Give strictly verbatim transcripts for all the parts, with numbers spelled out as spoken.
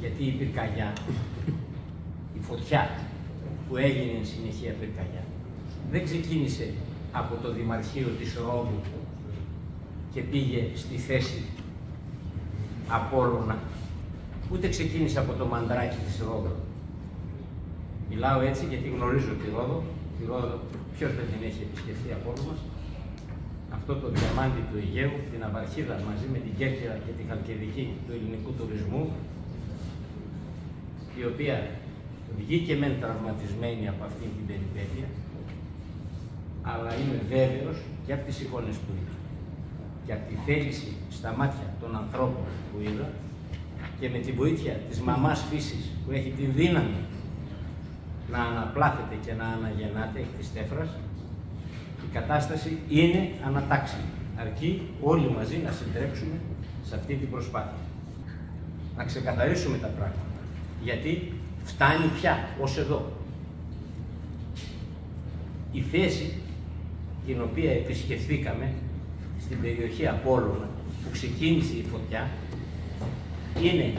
γιατί η πυρκαγιά, η φωτιά που έγινε εν συνεχεία πυρκαγιά, δεν ξεκίνησε από το Δημαρχείο της Ρόδου και πήγε στη θέση Απόλλωνα, ούτε ξεκίνησε από το μαντράκι της Ρόδου. Μιλάω έτσι γιατί γνωρίζω τη Ρόδο, τη Ρόδο ποιος δεν την έχει επισκεφθεί από όλους μας. Αυτό το διαμάντι του Αιγαίου, την Αβαρχίδα, μαζί με την Κέρκυρα και την Χαλκιδική του ελληνικού τουρισμού, η οποία βγήκε μεν τραυματισμένη από αυτήν την περιπέτεια, αλλά είμαι βέβαιος και από τις εικόνες που είδα και από τη θέληση στα μάτια των ανθρώπων που είδα και με τη βοήθεια της μαμάς φύσης που έχει την δύναμη να αναπλάθεται και να αναγεννάται εκ της τέφρας, η κατάσταση είναι ανατάξιμη. Αρκεί όλοι μαζί να συντρέξουμε σε αυτή την προσπάθεια. Να ξεκαθαρίσουμε τα πράγματα, γιατί φτάνει πια ως εδώ. Η θέση την οποία επισκεφθήκαμε στην περιοχή Απόλλωνα, που ξεκίνησε η φωτιά, είναι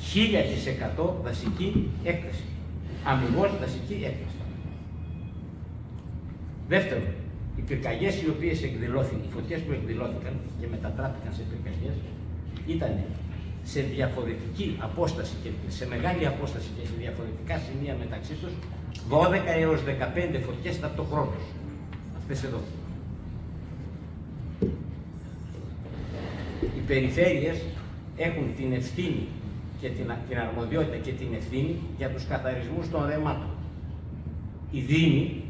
χίλια τοις εκατό δασική έκταση. Αμυγός δασική έκταση. Δεύτερον, οι πυρκαγιές οι οποίες εκδηλώθηκαν, οι φωτιές που εκδηλώθηκαν και μετατράπηκαν σε πυρκαγιές, ήταν σε διαφορετική απόσταση και σε μεγάλη απόσταση και σε διαφορετικά σημεία μεταξύ τους δώδεκα έως δεκαπέντε φωτιές ταυτοχρόνως. Αυτές εδώ. Οι περιφέρειες έχουν την ευθύνη και την αρμοδιότητα και την ευθύνη για τους καθαρισμούς των ρεμάτων. Οι δήμοι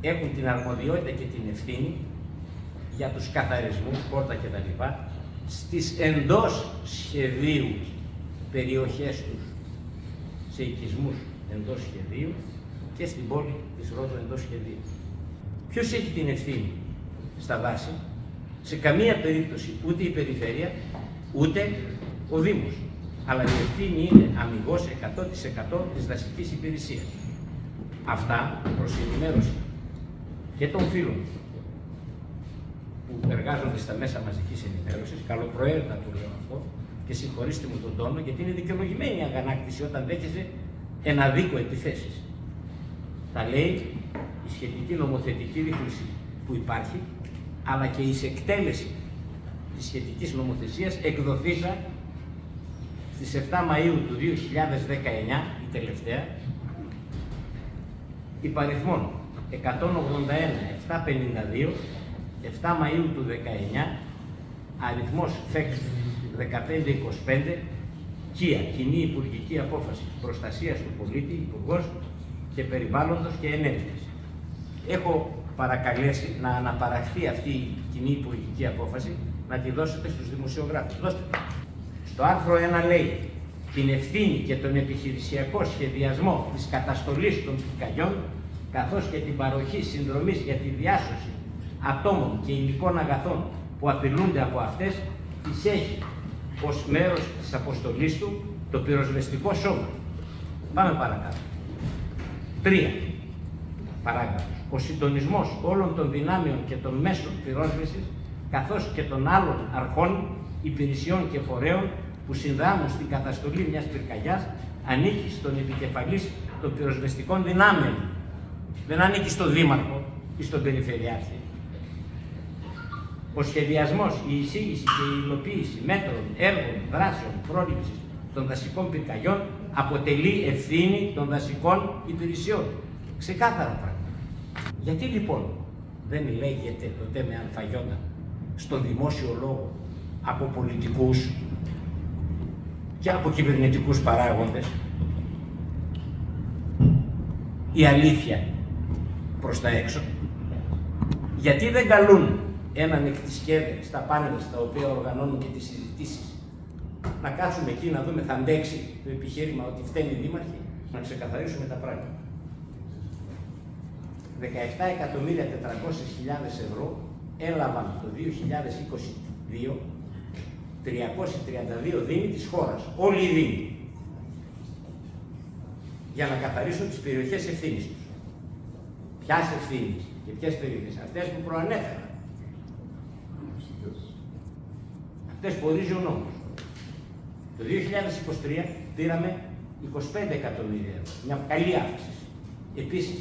έχουν την αρμοδιότητα και την ευθύνη για τους καθαρισμούς, πόρτα κτλ. Στις εντός σχεδίου περιοχές τους, σε οικισμούς εντός σχεδίου και στην πόλη της Ρόδου εντός σχεδίου. Ποιος έχει την ευθύνη στα δάση? Σε καμία περίπτωση ούτε η περιφέρεια, ούτε ο Δήμος. Αλλά η ευθύνη είναι αμυγός εκατό τοις εκατό της δασικής υπηρεσίας. Αυτά προς ενημέρωση και των φίλων που εργάζονται στα μέσα μαζικής ενημέρωσης, καλοπροαίρετα του λέω αυτό, και συγχωρήστε μου τον τόνο, γιατί είναι δικαιολογημένη η αγανάκτηση όταν δέχεσαι ένα δίκο επιθέσεις. Τα λέει η σχετική νομοθετική ρύθμιση που υπάρχει, αλλά και η εκτέλεση της σχετικής νομοθεσίας εκδοθήσα στις επτά Μαΐου του δύο χιλιάδες δεκαεννιά, η τελευταία, υπαριθμών εκατόν ογδόντα ένα επτακόσια πενήντα δύο, επτά Μαΐου του δεκαεννιά, αριθμός φέξ δεκαπέντε είκοσι πέντε, ΚΙΑ, Κοινή Υπουργική Απόφαση Προστασίας του Πολίτη, Υπουργός και Περιβάλλοντος και Ενέργειας. Έχω παρακαλέσει να αναπαραχθεί αυτή η Κοινή Υπουργική Απόφαση, να τη δώσετε στους δημοσιογράφους. Δώστε. Το άρθρο ένα λέει την ευθύνη και τον επιχειρησιακό σχεδιασμό της καταστολής των πυρκαγιών, καθώς και την παροχή συνδρομής για τη διάσωση ατόμων και υλικών αγαθών που απειλούνται από αυτές, τις έχει ως μέρος της αποστολής του το πυροσβεστικό σώμα. Πάμε παρακάτω. Τρία. Παράγραφος. Ο συντονισμός όλων των δυνάμεων και των μέσων πυρόσβεσης, καθώς και των άλλων αρχών, υπηρεσιών και φορέων που συνδράμουν στην καταστολή μιας πυρκαγιάς ανήκει στον επικεφαλής των πυροσβεστικών δυνάμεων. Δεν ανήκει στον δήμαρχο ή στον περιφερειάρχη. Ο σχεδιασμός, η εισήγηση και η υλοποίηση μέτρων, έργων, δράσεων πρόληψης των δασικών πυρκαγιών αποτελεί ευθύνη των δασικών υπηρεσιών. Ξεκάθαρα πράγματα. Γιατί λοιπόν δεν λέγεται τότε με ανθαγιώτα στον δημόσιο λόγο από πολιτικούς και από κυβερνητικούς παράγοντες η αλήθεια προς τα έξω? Γιατί δεν καλούν έναν εκτισκέδε στα πάνελ στα οποία οργανώνουν και τις συζητήσεις να κάτσουμε εκεί να δούμε θα αντέξει το επιχείρημα ότι φταίνει η δήμαρχη? Να ξεκαθαρίσουμε τα πράγματα. δεκαεπτά εκατομμύρια τετρακόσιες χιλιάδες ευρώ έλαβαν το δύο χιλιάδες είκοσι δύο τριακόσιοι τριάντα δύο δήμοι της χώρας, όλοι οι δήμοι, για να καθαρίσουν τις περιοχές ευθύνης τους. Ποιας ευθύνης και ποιες περιοχές? Αυτές που προανέφερα. Αυτές που ορίζει ο νόμος. Το δύο χιλιάδες είκοσι τρία πήραμε είκοσι πέντε εκατομμύρια ευρώ. Μια καλή αύξηση. Επίσης,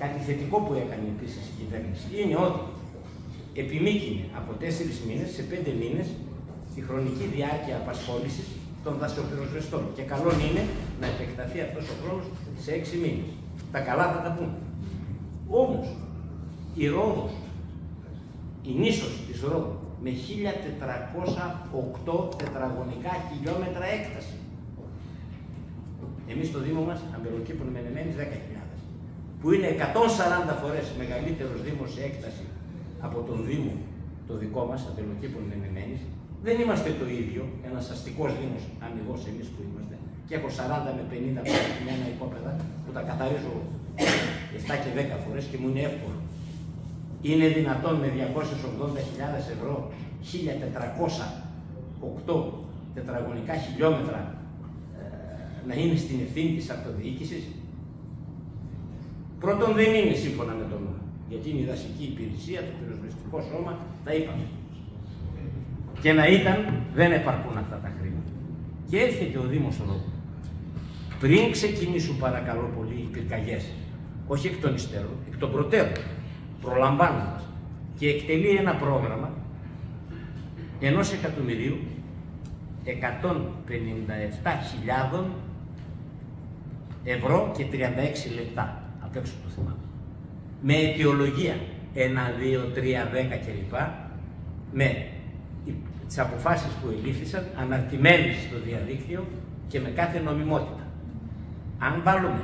κάτι θετικό που έκανε επίσης η κυβέρνηση είναι ότι επιμήκυνε από τέσσερις μήνες σε πέντε μήνες τη χρονική διάρκεια απασχόλησης των δασοπυροσβεστών. Και καλό είναι να επεκταθεί αυτός ο χρόνος σε έξι μήνες. Τα καλά θα τα πούμε. Όμως, η Ρόδος, η νήσος της Ρόδου, με χίλια τετρακόσια οκτώ τετραγωνικά χιλιόμετρα έκταση. Εμείς στο Δήμο μας, Αμπελοκήπων Μενεμένης, δέκα χιλιάδες. Που είναι εκατόν σαράντα φορές μεγαλύτερος Δήμος σε έκταση από τον Δήμο, το δικό μας, Αμπελοκήπων Μενεμένης. Δεν είμαστε το ίδιο, ένας αστικός Δήμος, αμυγός εμείς που είμαστε. Και έχω σαράντα με πενήντα χιλιάδες οικόπεδα που τα καθαρίζω επτά και δέκα φορές και μου είναι εύκολο. Είναι δυνατόν με διακόσιες ογδόντα χιλιάδες ευρώ, χίλια τετρακόσια οκτώ τετραγωνικά χιλιόμετρα να είναι στην ευθύνη της αυτοδιοίκησης? Πρώτον, δεν είναι σύμφωνα με τον νόμο, γιατί είναι η δασική υπηρεσία, το πυροσβεστικό σώμα, τα είπαμε. Και να ήταν, δεν επαρκούν αυτά τα χρήματα. Και έρχεται ο Δήμος Ρόδου. Πριν ξεκινήσουν, παρακαλώ πολύ, οι πυρκαγιές, όχι εκ των υστέρων, εκ των προτέρων, προλαμβάνοντας, και εκτελεί ένα πρόγραμμα ενός εκατομμυρίου εκατόν πενήντα επτά χιλιάδες ευρώ και τριάντα έξι λεπτά απ' έξω το θυμάμαι. Με αιτιολογία ένα, δύο, τρία, δέκα κλπ. Με τις αποφάσεις που ελήφθησαν, αναρτημένες στο διαδίκτυο και με κάθε νομιμότητα. Αν βάλουμε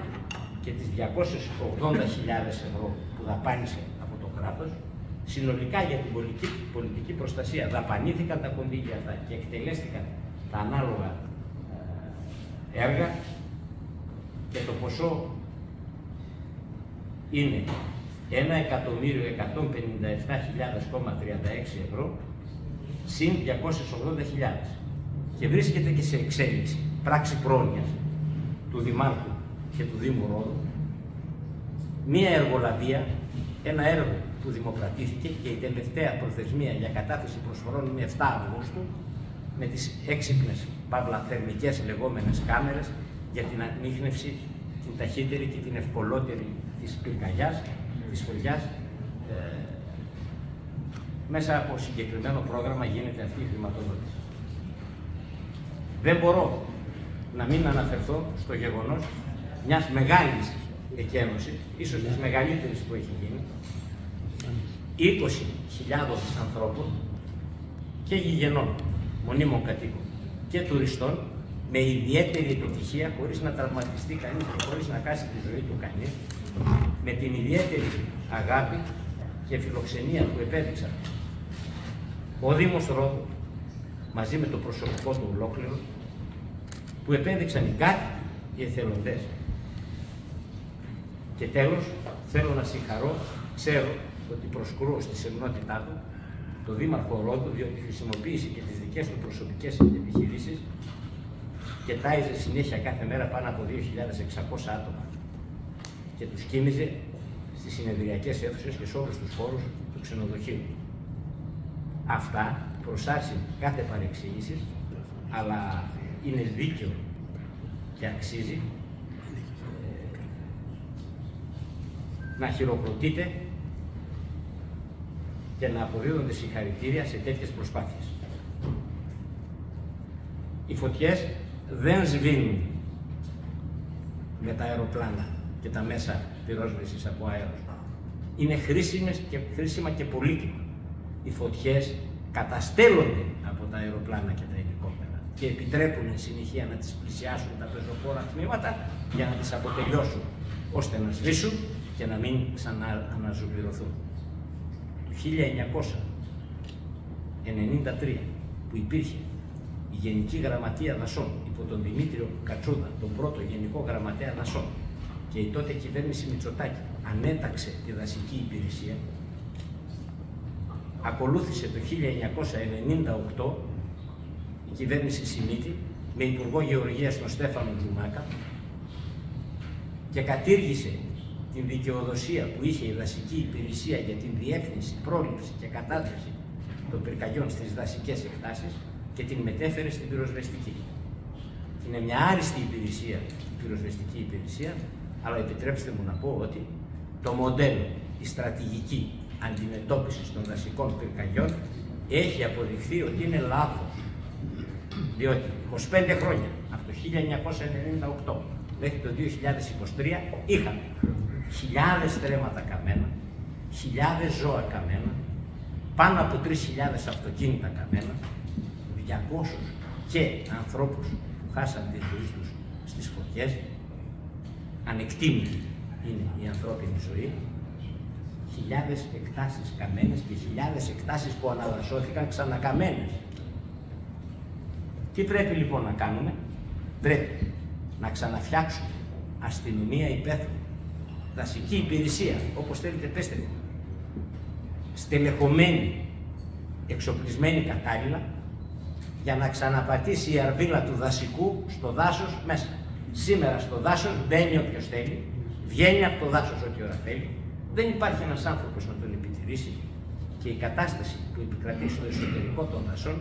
και τις διακόσιες ογδόντα χιλιάδες ευρώ που δαπάνησε κράτος, συνολικά για την πολιτική, πολιτική προστασία δαπανήθηκαν τα κονδύλια αυτά και εκτελέστηκαν τα ανάλογα ε, έργα και το ποσό είναι ένα εκατομμύριο εκατόν πενήντα επτά χιλιάδες τριάντα έξι ευρώ συν διακόσιες ογδόντα χιλιάδες και βρίσκεται και σε εξέλιξη πράξη πρόνοιας του Δημάρχου και του Δήμου Ρόδου, μία εργολαβία, ένα έργο που δημοκρατήθηκε και η τελευταία προθεσμία για κατάθεση προσφορών είναι επτά Αυγούστου με τις έξυπνες παύλα θερμικές λεγόμενες κάμερες για την ανίχνευση την ταχύτερη και την ευκολότερη της πυρκαγιάς, της φωλιάς. Ε, μέσα από συγκεκριμένο πρόγραμμα γίνεται αυτή η χρηματοδότηση. Δεν μπορώ να μην αναφερθώ στο γεγονός μιας μεγάλης εκένωσης, ίσως της μεγαλύτερης που έχει γίνει, είκοσι χιλιάδες ανθρώπων και γηγενών, μονίμων κατοίκων και τουριστών, με ιδιαίτερη επιτυχία, χωρίς να τραυματιστεί κανείς και χωρίς να χάσει τη ζωή του κανείς, με την ιδιαίτερη αγάπη και φιλοξενία που επέδειξαν ο Δήμος Ρόδου μαζί με το προσωπικό του ολόκληρο, που επέδειξαν οι κάτοικοι, οι εθελοντές. Και τέλος, θέλω να συγχαρώ, ξέρω ότι προσκρούω στη σεμνότητά του, τον Δήμαρχο Ρόδου, διότι χρησιμοποίησε και τις δικές του προσωπικές επιχειρήσεις και τάιζε συνέχεια κάθε μέρα πάνω από δύο χιλιάδες εξακόσια άτομα και τους κίνησε στις συνεδριακές αίθουσες και σε όλους τους χώρους του ξενοδοχείου. Αυτά προσάσουν κάθε παρεξήγηση, αλλά είναι δίκαιο και αξίζει να χειροκροτείτε και να αποδίδονται συγχαρητήρια σε τέτοιες προσπάθειες. Οι φωτιές δεν σβήνουν με τα αεροπλάνα και τα μέσα πυρόσβεσης από αέρος. Είναι χρήσιμες και, χρήσιμα και πολύτιμα. Οι φωτιές καταστέλλονται από τα αεροπλάνα και τα ελικόπτερα και επιτρέπουν εν συνεχεία να τις πλησιάσουν τα πεζοπόρα τμήματα για να τις αποτελειώσουν, ώστε να σβήσουν και να μην ξανααναζωπηρωθούν. Το χίλια εννιακόσια ενενήντα τρία που υπήρχε η Γενική Γραμματεία Δασών υπό τον Δημήτριο Κατσούδα, τον πρώτο Γενικό Γραμματέα Δασών, και η τότε κυβέρνηση Μητσοτάκη ανέταξε τη δασική υπηρεσία, ακολούθησε το χίλια εννιακόσια ενενήντα οκτώ η κυβέρνηση Σημίτη με Υπουργό Γεωργίας τον Στέφανο Τζουμάκα και κατήργησε την δικαιοδοσία που είχε η δασική υπηρεσία για την διεύθυνση, πρόληψη και κατάδοση των πυρκαγιών στις δασικές εκτάσεις και την μετέφερε στην πυροσβεστική. είναι μια άριστη υπηρεσία, η πυροσβεστική υπηρεσία, αλλά επιτρέψτε μου να πω ότι το μοντέλο, η στρατηγική αντιμετώπιση των δασικών πυρκαγιών έχει αποδειχθεί ότι είναι λάθος. Διότι είκοσι πέντε χρόνια, από το χίλια εννιακόσια ενενήντα οκτώ μέχρι το δύο χιλιάδες είκοσι τρία, είχαμε χιλιάδες στρέμματα καμένα, χιλιάδες ζώα καμένα, πάνω από τρεις χιλιάδες αυτοκίνητα καμένα, διακόσιους και ανθρώπους που χάσαν τη ζωή τους στις φωτιές. Ανεκτήμητη είναι η ανθρώπινη ζωή. Χιλιάδες εκτάσεις καμένες και χιλιάδες εκτάσεις που αναδασώθηκαν ξανακαμένες. Τι πρέπει λοιπόν να κάνουμε? Πρέπει να ξαναφτιάξουμε αστυνομία υπαίθρου, δασική υπηρεσία, όπως θέλετε πέστε μου, στελεχωμένη, εξοπλισμένη κατάλληλα, για να ξαναπατήσει η αρβίλα του δασικού στο δάσος μέσα. Σήμερα στο δάσος μπαίνει όποιος θέλει, βγαίνει από το δάσος ό,τι ώρα θέλει, δεν υπάρχει ένας άνθρωπος να τον επιτηρήσει και η κατάσταση που επικρατεί στο εσωτερικό των δασών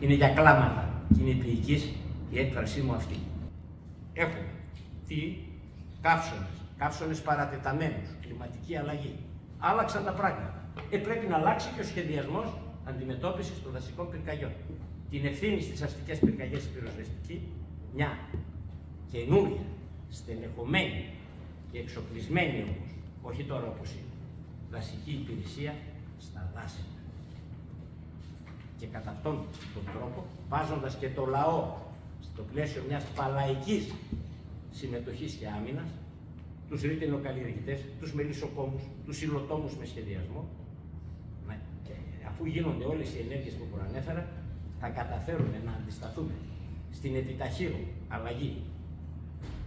είναι για κλάματα. Και είναι ποιητικής η έκφρασή μου αυτή. Έχουμε τι καύσονες, καύσονες παρατεταμένους, κλιματική αλλαγή. Άλλαξαν τα πράγματα. Ε, πρέπει να αλλάξει και ο σχεδιασμός αντιμετώπισης των δασικών πυρκαγιών. Την ευθύνη στις αστικές πυρκαγιές η πυροσβεστική, μια καινούρια, στελεχωμένη και εξοπλισμένη όμως, όχι τώρα όπως είναι, δασική υπηρεσία στα δάση. Και κατά αυτόν τον τρόπο, βάζοντας και το λαό στο πλαίσιο μιας παλαϊκής συμμετοχής και άμυνας, τους ρήτινοκαλλιεργητές, τους μελισσοκόμους, τους υλοτόμους με σχεδιασμό, αφού γίνονται όλες οι ενέργειες που προανέφερα, θα καταφέρουμε να αντισταθούμε στην επιταχύρω αλλαγή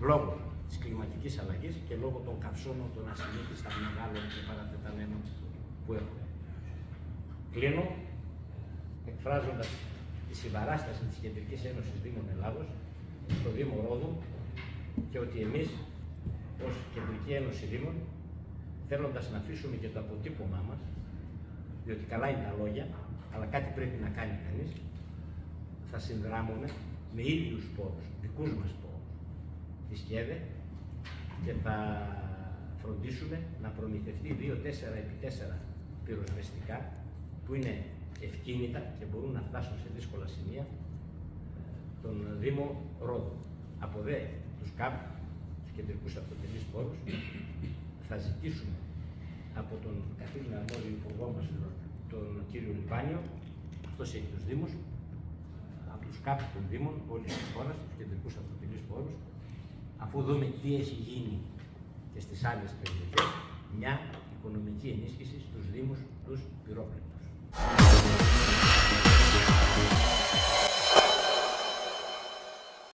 λόγω της κλιματικής αλλαγής και λόγω των καυσώνων των ασυνήθιστα μεγάλων και παρατεταμένων που έχουμε. Κλείνω εκφράζοντας τη συμπαράσταση της Κεντρικής Ένωσης Δήμων Ελλάδος στο Δήμο Ρόδου και ότι εμείς ως Κεντρική Ένωση Δήμων, θέλοντας να αφήσουμε και το αποτύπωμά μας, διότι καλά είναι τα λόγια, αλλά κάτι πρέπει να κάνει κανείς, θα συνδράμουμε με ίδιους πόρους, δικούς μας πόρους, της ΚΕΔΕ και θα φροντίσουμε να προμηθευτεί δύο τέσσερα επί τέσσερα πυροσβεστικά που είναι ευκίνητα και μπορούν να φτάσουν σε δύσκολα σημεία τον Δήμο Ρόδου. Από δε τους ΚΑΠ, τους κεντρικούς αυτοτελείς πόρους, θα ζητήσουμε από τον καθήλυνα αρμόδιο υπουργό μας, τον κύριο Λιβάνιο, αυτός έχει τους Δήμους, από τους ΚΑΠ των Δήμων όλης της χώρας, τους κεντρικούς αυτοτελείς πόρους, αφού δούμε τι έχει γίνει και στις άλλες περιοχές, μια οικονομική ενίσχυση στους Δήμους, τους πυρόπληκτους.